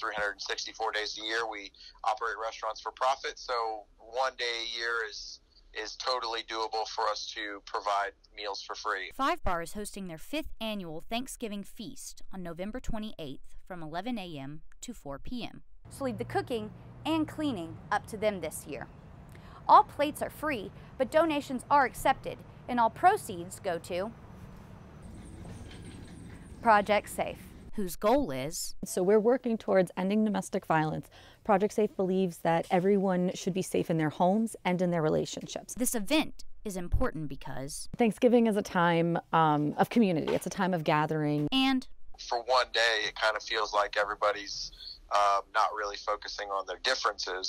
364 days a year. We operate restaurants for profit, so one day a year is totally doable for us to provide meals for free. Five Bar is hosting their 5th annual Thanksgiving feast on November 28th from 11 a.m. to 4 p.m. So leave the cooking and cleaning up to them this year. All plates are free, but donations are accepted, and all proceeds go to Project Safe, whose goal is... So we're working towards ending domestic violence. Project Safe believes that everyone should be safe in their homes and in their relationships. This event is important because... Thanksgiving is a time of community. It's a time of gathering. And... For one day, it kind of feels like everybody's not really focusing on their differences.